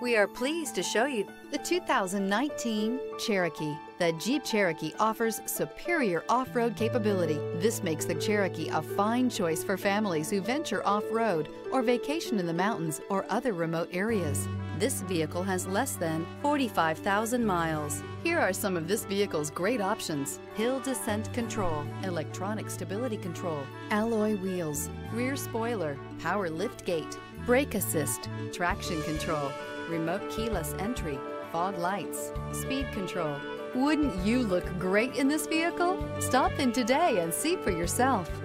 We are pleased to show you the 2019 Cherokee. The Jeep Cherokee offers superior off-road capability. This makes the Cherokee a fine choice for families who venture off-road or vacation in the mountains or other remote areas. This vehicle has less than 45,000 miles. Here are some of this vehicle's great options: hill descent control, electronic stability control, alloy wheels, rear spoiler, power lift gate, brake assist, traction control, remote keyless entry, fog lights, speed control. Wouldn't you look great in this vehicle? Stop in today and see for yourself.